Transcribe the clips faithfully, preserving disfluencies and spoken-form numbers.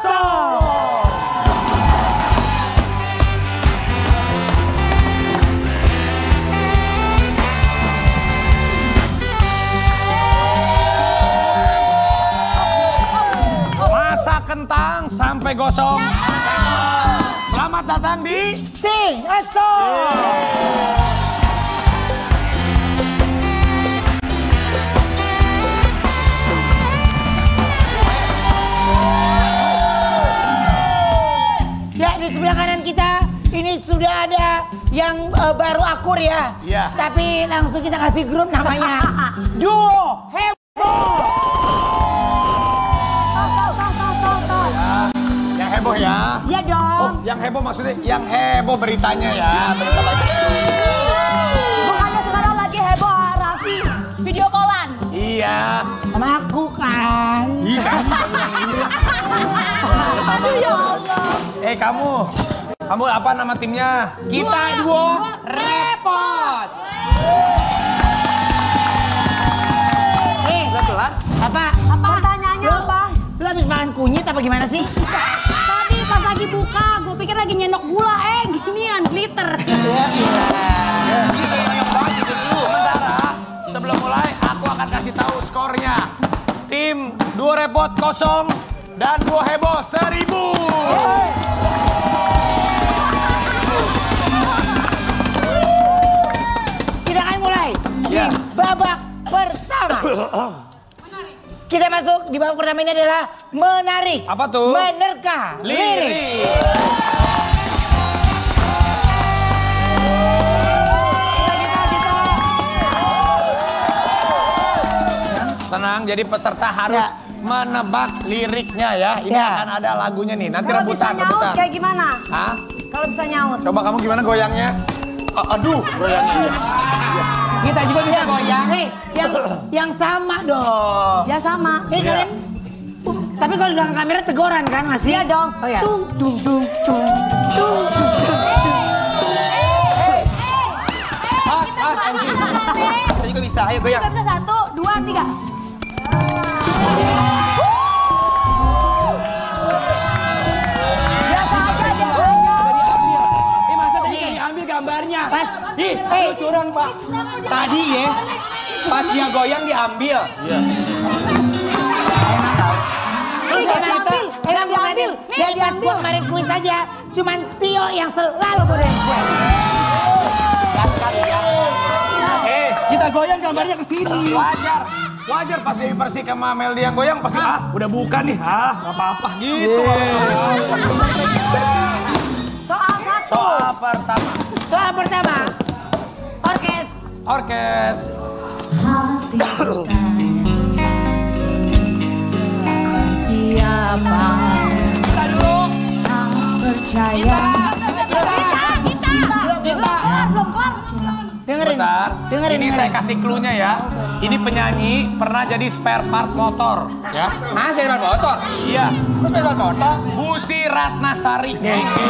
Onsu. Masak kentang sampai gosong. Selamat datang di Sing Onsu. Sebelah kanan kita ini sudah ada yang uh, baru akur ya. Iya. Tapi langsung kita kasih grup namanya Duo Heboh. Yang heboh ya. Iya dong. Oh, yang heboh maksudnya yang heboh beritanya ya. Berita lagi. Bukannya sekarang lagi heboh Raffi video callan. Iya. Sama aku kan. Iya. Ya Allah. Eh kamu, kamu apa nama timnya? Kita dua, dua repot. Eh, udah kelar? Apa? Apa? Pertanyaannya apa? Lu habis makan kunyit apa gimana sih? Tadi pas lagi buka, gue pikir lagi nyenok gula. Eh, ginian glitter. Iya, iya. Sementara, sebelum mulai aku akan kasih tahu skornya. Tim dua repot kosong. Dan Duo Heboh seribu. Hey. Kita akan mulai yeah. di babak pertama. Kita masuk di babak pertama ini adalah menarik. Apa tuh? Menerka lirik. Tenang, jadi peserta harus... Ya. Menebak liriknya ya, ini ya. Akan ada lagunya nih, nanti kalo rebutan. Kalau bisa nyaut rebutan. Kayak gimana? Hah? Kalau bisa nyaut. Coba kamu gimana goyangnya? A aduh, goyangnya. Kita juga bisa goyang. Nih, yang, yang sama dong. Ya sama. Nih kalian, uh, tapi kalau udah kamera teguran kan masih? Iya dong. Oh, ya. Tung, tung, tung, tung, tung, tung, tung. Hei, hei, hei, kita sama-sama nih. Kita juga bisa, ayo goyang. Kita bisa satu, dua, tiga. Pas, ih, hey. Curang pak. Tadi ya, pas dia goyang diambil. Yeah. Terus pas kita, enak diambil. Dari pas gue kemarin kuis aja, cuman Tio yang selalu bodohin gue. Eh, kita goyang gambarnya ke sini. Wajar, wajar pas Dewi Persik sama Meldi yang goyang pasti ah, udah buka nih. Ah, nggak apa-apa gitu. Yeah. Soal satu. Soal pertama. Soal pertama. Orkes. Orkes. Siapa? Kita dulu. Percaya. Kita. Kita. Kita. Belum kelar. Dengerin. Bentar. Dengerin. Ini saya kasih clue-nya ya. Ini penyanyi pernah jadi spare part motor. Ya. Ah, spare part motor? Iya. Kok spare part motor? Desy Ratnasari. Desy.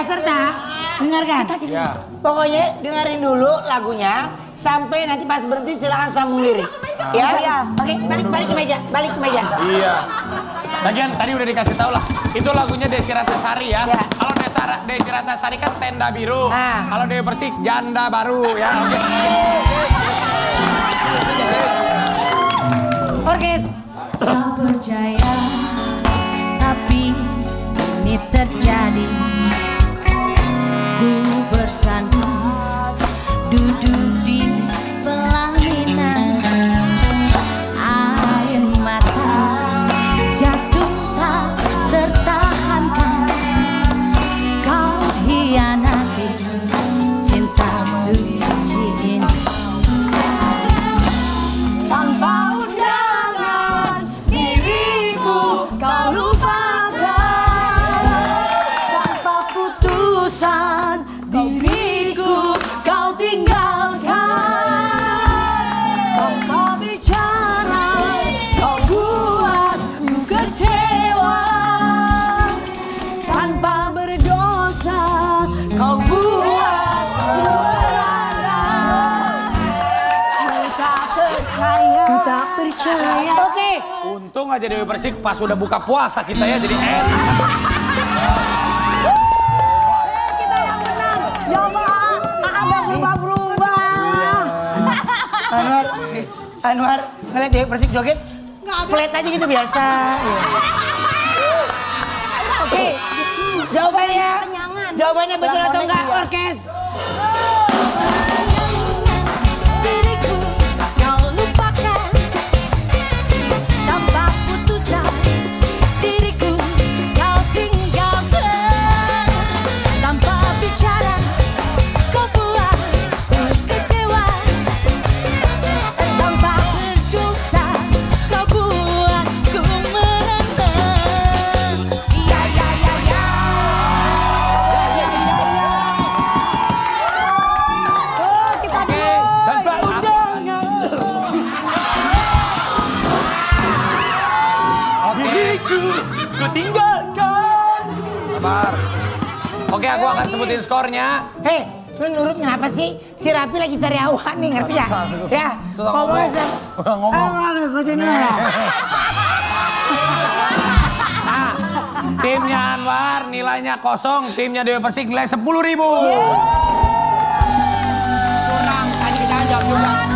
Peserta, dengarkan. Ya. Pokoknya dengerin dulu lagunya sampai nanti pas berhenti silakan sambung lirik. Ah. Ya. Ya. Oke, balik balik ke meja, balik ke meja. Iya. Lagian tadi udah dikasih tahu lah. Itu lagunya Desy Ratnasari ya. Ya. Kalau Desy Ratnasari kan Tenda Biru. Ah. Kalau Dewi Persik Janda Baru ya. Oke. Oke. Tak percaya tapi ini terjadi. Ku bersanding duduk di pelaminan, air mata jatuh tak tertahankan. Kau hianati cinta suci ini. percaya. Oke. Untung aja Dewi Persik pas udah buka puasa kita ya, jadi enak. Kita yang menang. Coba A A berubah-berubah. Anwar, Anwar ngeliat Dewi Persik joget, flat aja gitu biasa. Oke, jawabannya, jawabannya betul atau enggak, orkes? Oke, aku akan sebutin skornya. Hei, lu nurut kenapa sih? Si Raffi lagi sariawan nih, ngerti ya? Ya, ngomongnya sih. Udah ngomong. Aku ngikutin lu lah. Nah, timnya Anwar nilainya kosong, timnya Dewi Persik nilai sepuluh ribu. Curang, tadi kita jawab duluan.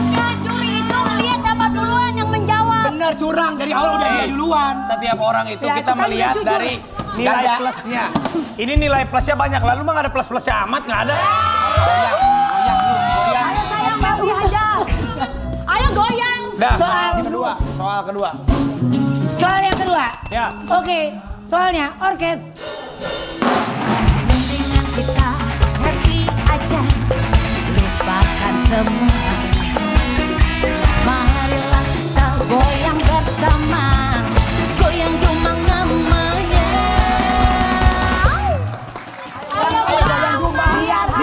Juri itu melihat siapa duluan yang menjawab. Bener, curang. Dari awal udah dia duluan. Setiap orang itu kita melihat dari nilai plusnya. Ini nilai plusnya banyak, lalu mah gak ada plus-plusnya amat, gak ada. Goyang, goyang lu, goyang. Ayo sayang, bahu aja. Ayo goyang. Dah, soal kedua, soal kedua. Soal yang kedua? Ya. Oke, soalnya orkes. Mendingan kita happy aja, lupakan semua. Marilah kita goyang bersama, goyang gemang-gemang.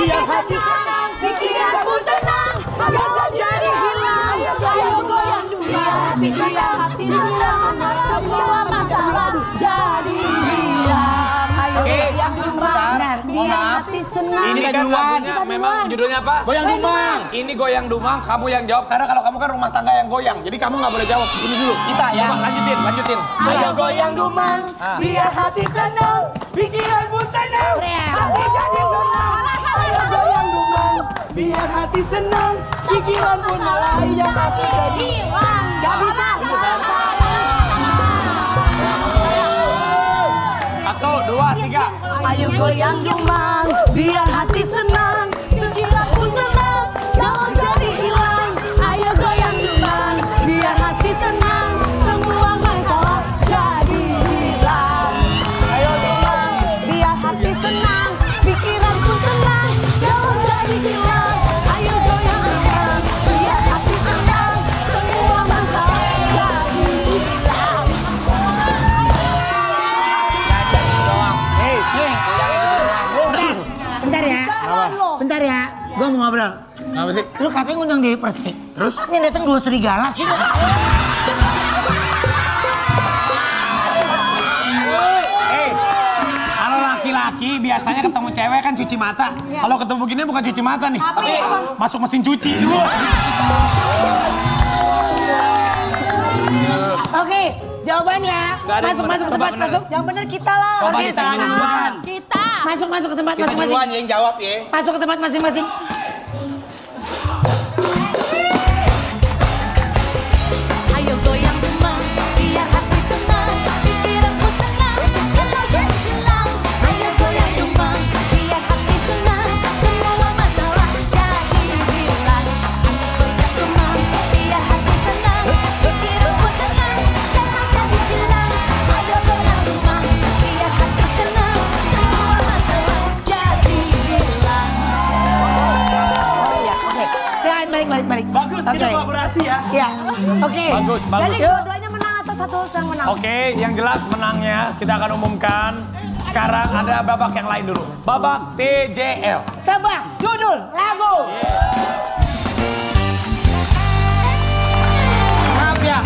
Biar hati senang, pikiranku tenang, agar kau jadi hilang. Ayo goyang dulu, biar hati senang, hati hilang, semua masalah jadi hilang. Ayo goyang dumang, biar hati senang. Ini kan lagunya memang judulnya apa? Goyang Dumang. Ini Goyang Dumang, kamu yang jawab. Karena kalau kamu kan rumah tangga yang goyang, jadi kamu nggak boleh jawab. Ini dulu, kita ya. Lanjutin, lanjutin. Ayo goyang dumang, biar hati senang, pikiranku tenang, hati jadi senang. Biar hati senang, pikiran pun malah yang hati jadi hilang. Gak bisa, bukan salah. Satu, dua, tiga. Ayo goyang dumang, biar hati senang, pikiran pun tenang, kau jadi hilang. Ayo goyang dumang, biar hati senang, semua masalah jadi hilang. Ayo dumang, biar hati senang, pikiran pun tenang, kau jadi hilang. Bentar ya, gue mau ngobrol. Apa sih? Lu katanya ngundang Dewi Persik. Terus? Ini datang dua serigala sih. Hei, kalau laki-laki biasanya ketemu cewek kan cuci mata. Kalau ketemu gini bukan cuci mata nih. Tapi masuk mesin cuci dulu. Oke, jawabannya. Masuk-masuk ke tempat, masuk. Yang bener kita lah. Oke, salah. Kita. Masuk masuk ke tempat masing-masing. Kita yang jawab ya. Masuk ke tempat masing-masing. Ayo goyang dumang, biar hati senang, pikiranku tenang, kalau jadi hilang. Ayo goyang dumang, biar hati senang, semua masalah jadi hilang. Ayo goyang dumang, biar hati senang, pikiranku tenang, kalau jadi hilang. Ayo goyang dumang, biar hati senang. Balik, balik, balik. Bagus, okay. Kita kolaborasi ya. Iya, oke. Okay. Bagus, bagus. Jadi dua-duanya menang atau satu yang menang? Oke, okay, yang jelas menangnya kita akan umumkan. Sekarang ada babak yang lain dulu. Babak T J L. Tebak judul lagu. Maaf ya.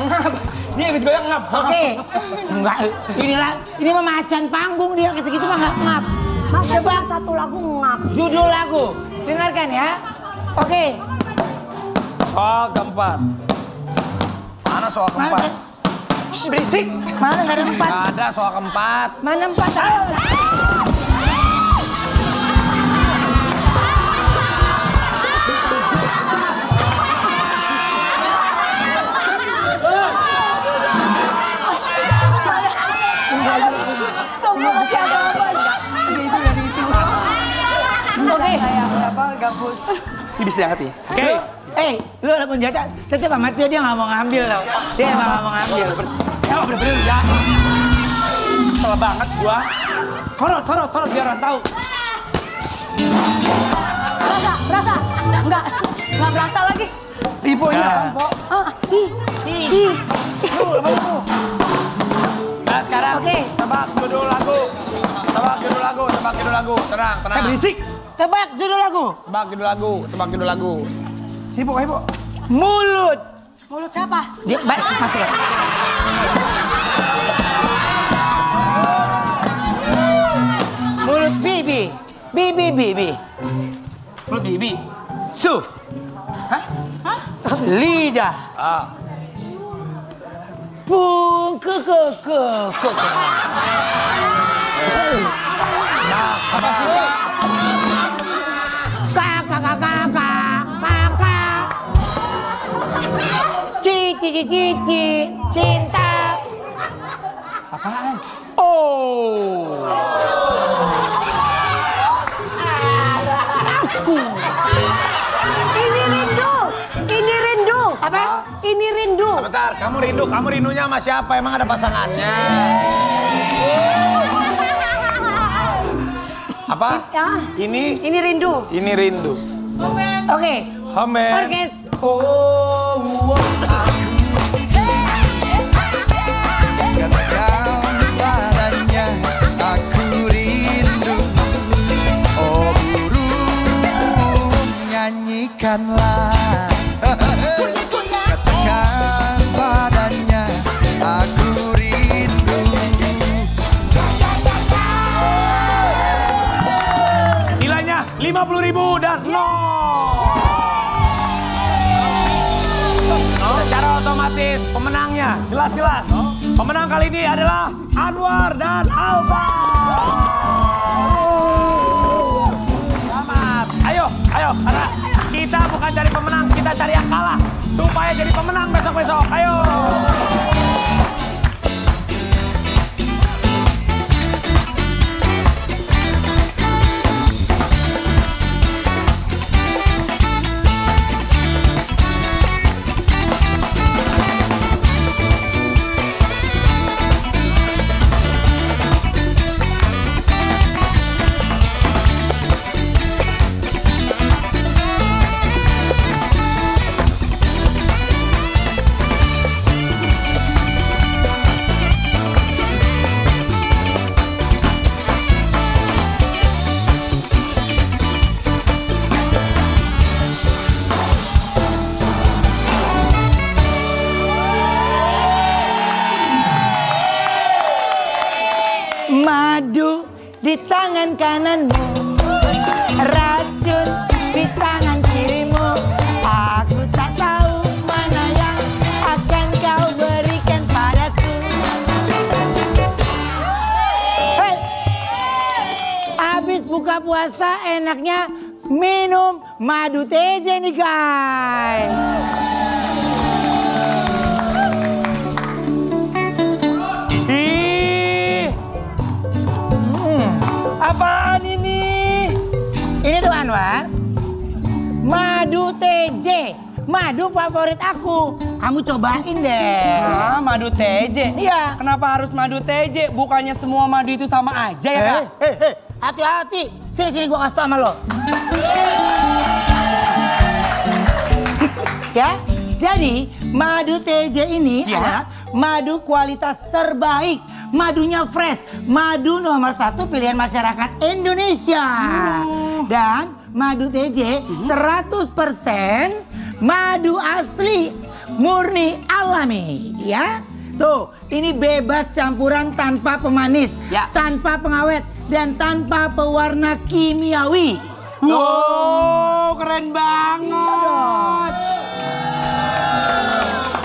Ngap. Dia habis goyang ngap. Oke. Okay. Enggak, inilah. Ini mah macan panggung dia. Gitu-gitu mah nggak ngap. Mas, tebak satu lagu ngap. Judul lagu. Dengarkan ya. Oke. Okay. Soal keempat. Mana soal keempat? Shhh, berisik! Mana nggak ada empat? Nggak ada soal keempat. Mana empat? Ayo! Gabus. Ini bisa lihat ya. Oke. Okay. Eh, lu anak penjaga, tetep amat dia dia nggak mau ngambil loh. Dia nggak mau ngambil. Ya bener-bener ya. Salah banget gua. Korot, korot, korot biar orang tahu. Berasa, berasa. Enggak, enggak berasa lagi. Tipunya kan, Pok. Ah, ih. Ih. Lu apa lu? Nah, sekarang okay. Tebak judul lagu. Tebak judul lagu, tebak judul lagu. Tenang, tenang. Eh, berisik. Tebak judul lagu. Tebak judul lagu, tebak judul lagu. Sibuk, sibuk. Mulut. Mulut siapa? Dia baik, masuk. Mulut Bibi. Bibi, Bibi. Mulut Bibi. Su. Hah? Hah? Lidah. Ah. Pung ke ke ke ke. Nah, apa sih? Cici, cinta. Apaan? Oh. Aku. Ini rindu. Ini rindu. Apa? Ini rindu. Bentar, kamu rindu. Kamu rindunya sama siapa? Emang ada pasangannya? Apa? Ini? Ini rindu. Ini rindu. Oke. Homer. Orkes. Oh. Nyanyikanlah, katakan padanya, aku rindu. Nilainya lima puluh ribu dan nol. Secara otomatis pemenangnya jelas-jelas. Pemenang kali ini adalah Anwar dan Alba. Selamat. Ayo, ayo, anak. Kita bukan cari pemenang, kita cari yang kalah. Supaya jadi pemenang besok-besok, ayo! Madu di tangan kananmu, racun di tangan kirimu. Aku tak tahu mana yang akan kau berikan padaku. Hey. Abis buka puasa enaknya minum madu T J nih guys. Apaan ini? Ini tuh Anwar, madu T J, madu favorit aku. Kamu cobain deh. Nah, madu T J? Iya. Kenapa harus madu T J? Bukannya semua madu itu sama aja ya kak? Hei, hei, hati-hati. Sini-sini gua kasih tau sama lo. Ya, jadi madu T J ini adalah madu kualitas terbaik. Madunya fresh, madu nomor satu pilihan masyarakat Indonesia. Oh. Dan madu T J seratus persen madu asli, murni alami. Ya, tuh ini bebas campuran tanpa pemanis, ya, tanpa pengawet, dan tanpa pewarna kimiawi. Wow, wow keren banget.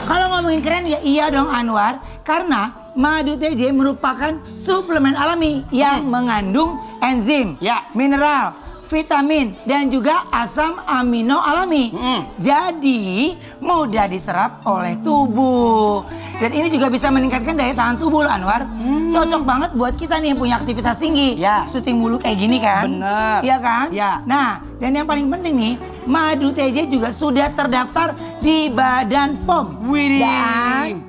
Kalau ngomongin ngomongin keren ya iya dong Anwar, karena madu T J merupakan suplemen alami yang hmm. mengandung enzim, ya. mineral, vitamin dan juga asam amino alami. Hmm. Jadi mudah diserap oleh tubuh. Dan ini juga bisa meningkatkan daya tahan tubuh Anwar. Hmm. Cocok banget buat kita nih yang punya aktivitas tinggi. Ya. Syuting mulu kayak gini kan? Bener. Iya kan? Ya. Nah, dan yang paling penting nih, madu T J juga sudah terdaftar di Badan P O M. Widih. Dan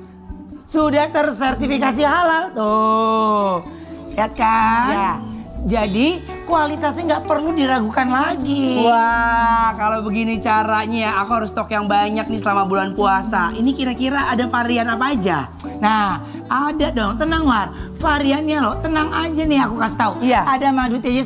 sudah tersertifikasi halal. Tuh. Lihat kan? Ya. Jadi kualitasnya nggak perlu diragukan lagi. Wah, kalau begini caranya aku harus stok yang banyak nih selama bulan puasa. Ini kira-kira ada varian apa aja? Nah, ada dong. Tenang, War. Variannya loh, tenang aja nih aku kasih tahu. Iya. Ada madu T J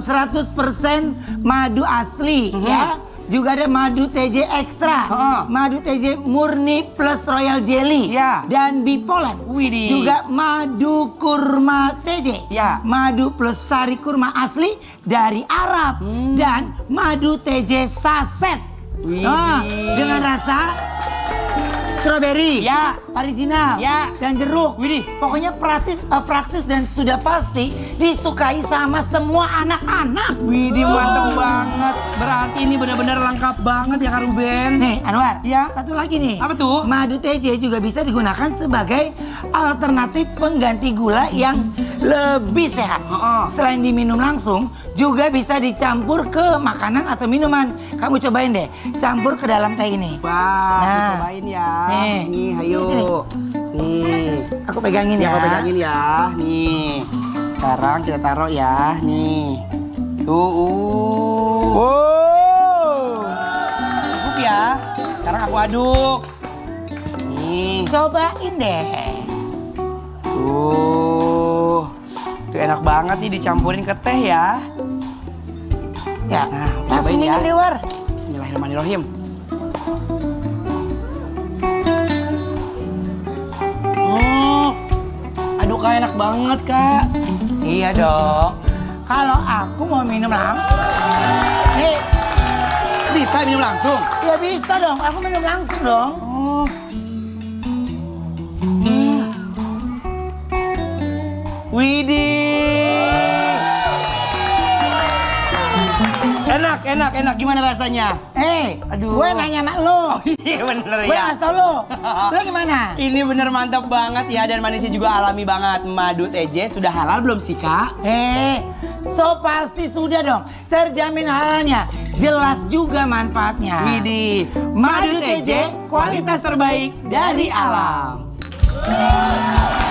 seratus persen madu asli, mm-hmm. ya. Juga ada madu T J Extra, oh. madu T J Murni plus Royal Jelly, yeah. dan bipolan. Widih. Juga madu kurma T J, yeah. madu plus sari kurma asli dari Arab, hmm. dan madu T J saset. Widih. Oh, dengan rasa strawberry, ya, original, ya, dan jeruk. Widih. Pokoknya praktis, uh, praktis dan sudah pasti disukai sama semua anak-anak. Widih, mantep banget. Berarti ini benar-benar lengkap banget ya Kak Ruben. Nih Anwar, ya, satu lagi nih. Apa tuh? Madu T J juga bisa digunakan sebagai alternatif pengganti gula yang lebih sehat. Uh-uh. Selain diminum langsung, juga bisa dicampur ke makanan atau minuman. Kamu cobain deh, campur ke dalam teh ini. Wah, nah, aku cobain ya. Nih, nih ayo. Sini, sini. Nih, aku pegangin ya. Aku pegangin ya. Nih, sekarang kita taruh ya. Nih, tuh. Uh. Wow. Cukup ya. Sekarang aku aduk. Nih, cobain deh. Tuh, tuh enak banget nih dicampurin ke teh ya. Ya, nah, langsung ini deh, War. Bismillahirrahmanirrahim. Hmm. Aduh, Kak, enak banget, Kak. Iya dong. Kalau aku mau minum langsung. Nih. Bisa minum langsung? Ya bisa dong, aku minum langsung dong. Oh. Hmm. Widih. Enak, enak, enak. Gimana rasanya? Eh, hey, aduh. Gue nanya sama lo. Oh, iya bener ya. Gue ngasih tau lo. Lo gimana? Ini bener mantap banget ya, dan manisnya juga alami banget. Madu T J sudah halal belum sih, Kak? Eh, hey, so pasti sudah dong. Terjamin halalnya. Jelas juga manfaatnya. Widih. Madu T J, kualitas terbaik dari alam.